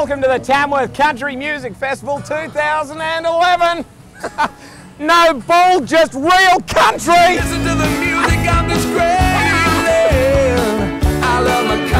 Welcome to the Tamworth Country Music Festival 2011. No bull, just real country. Listen to the music of this great land. I love my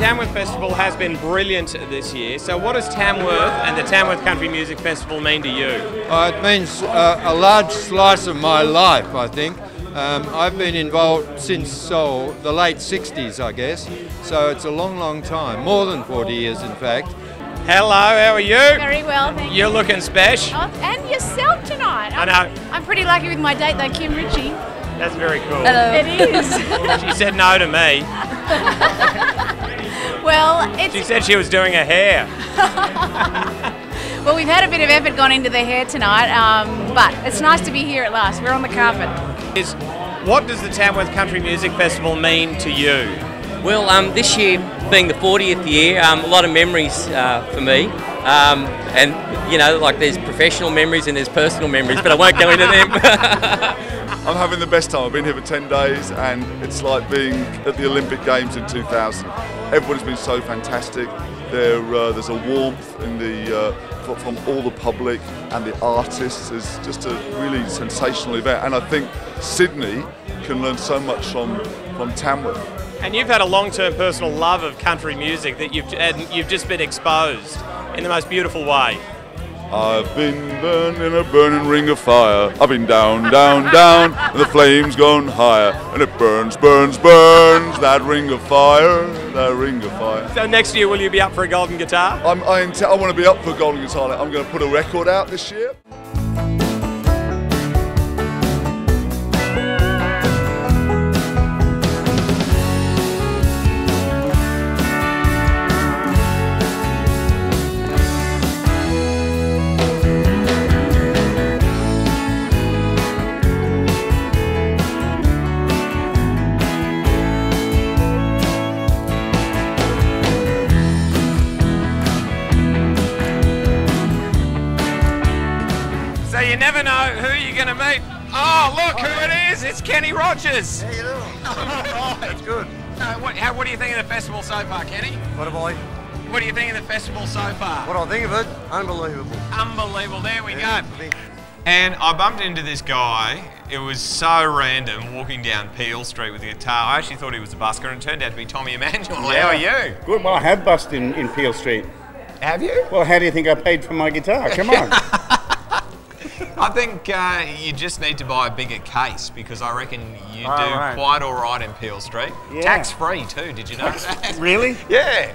Tamworth Festival has been brilliant this year. So what does Tamworth and the Tamworth Country Music Festival mean to you? It means a large slice of my life, I think. I've been involved since the late 60s, I guess. So it's a long, long time, more than 40 years in fact. Hello, how are you? Very well, thank you. You're looking special. Oh, and yourself tonight. I know. I'm pretty lucky with my date though, Kim Ritchie. That's very cool. Hello. It is. She said no to me. Well, she said she was doing her hair. Well, we've had a bit of effort gone into the hair tonight, but it's nice to be here at last. We're on the carpet. What does the Tamworth Country Music Festival mean to you? Well, this year being the 40th year, a lot of memories for me. And, you know, like there's professional memories and there's personal memories, but I won't go into them. I'm having the best time. I've been here for 10 days and it's like being at the Olympic Games in 2000. Everyone's been so fantastic. There's a warmth in from all the public and the artists. It's just a really sensational event, and I think Sydney can learn so much from Tamworth. And you've had a long-term personal love of country music that you've just been exposed in the most beautiful way. I've been burned in a burning ring of fire. I've been down, down, down, and the flame's gone higher. And it burns, burns, burns, that ring of fire, that ring of fire. So next year, will you be up for a golden guitar? I want to be up for a golden guitar. I'm going to put a record out this year. You never know who you're going to meet. Oh, look who it is! It's Kenny Rogers. How you doing? Oh, that's good. What do you think of the festival so far, Kenny? What do you think of the festival so far? What I think of it? Unbelievable. Unbelievable. There we go. And I bumped into this guy. It was so random walking down Peel Street with a guitar. I actually thought he was a busker, and it turned out to be Tommy Emmanuel. Yeah. How are you? Good. Well, I have busked in Peel Street. Have you? Well, how do you think I paid for my guitar? Come on. I think you just need to buy a bigger case, because I reckon you quite all right in Peel Street. Yeah. Tax-free too, did you know that? Really? Yeah.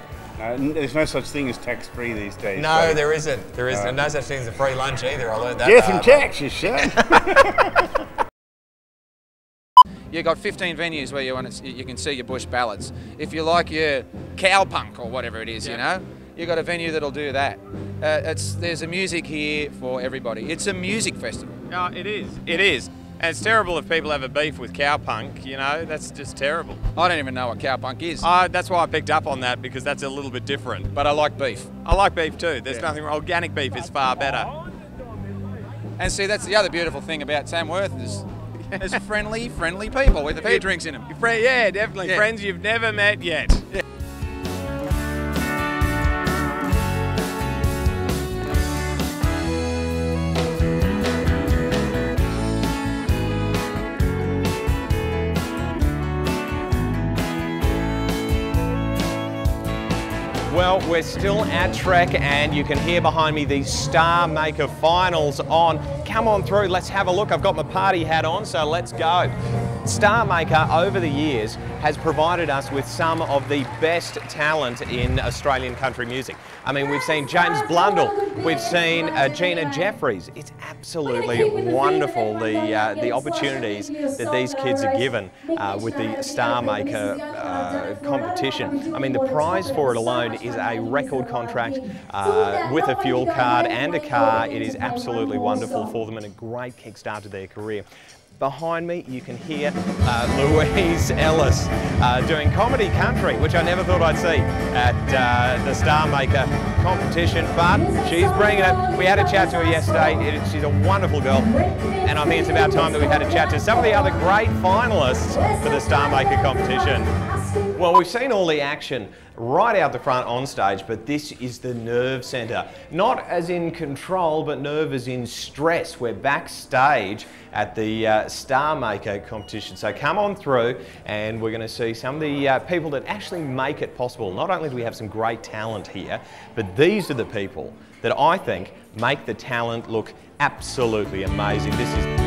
There's no such thing as tax-free these days. No, so there isn't. There isn't. No such thing as a free lunch either, I learned that. Death and tax, you shut. You got 15 venues where you can see your bush ballads. If you like your cowpunk or whatever it is, you know, you've got a venue that'll do that. There's a music here for everybody. It's a music festival. Oh, it is. It is. And it's terrible if people have a beef with cowpunk, you know, that's just terrible. I don't even know what cowpunk is. That's why I picked up on that, because that's a little bit different. But I like beef. I like beef too. There's nothing wrong. Organic beef is far better. And see, that's the other beautiful thing about Tamworth is there's friendly people with a few drinks in them. Yeah, definitely. Yeah. Friends you've never met yet. Yeah. Well, we're still at Trek, and you can hear behind me the Star Maker finals on. Come on through, let's have a look. I've got my party hat on, so let's go. Star Maker over the years has provided us with some of the best talent in Australian country music. I mean, we've seen James Blundell, we've seen Gina Jeffries. It's absolutely wonderful the opportunities that these kids are given with the Star Maker competition. I mean, the prize for it alone is a record contract with a fuel card and a car. It is absolutely wonderful for them and a great kickstart to their career. Behind me, you can hear Louise Ellis doing comedy country, which I never thought I'd see at the Star Maker competition, but she's bringing it. We had a chat to her yesterday. She's a wonderful girl, and I think it's about time that we had a chat to some of the other great finalists for the Star Maker competition. Well, we've seen all the action right out the front on stage, but this is the nerve centre. Not as in control, but nerve as in stress. We're backstage at the Star Maker competition. So come on through and we're going to see some of the people that actually make it possible. Not only do we have some great talent here, but these are the people that I think make the talent look absolutely amazing. This is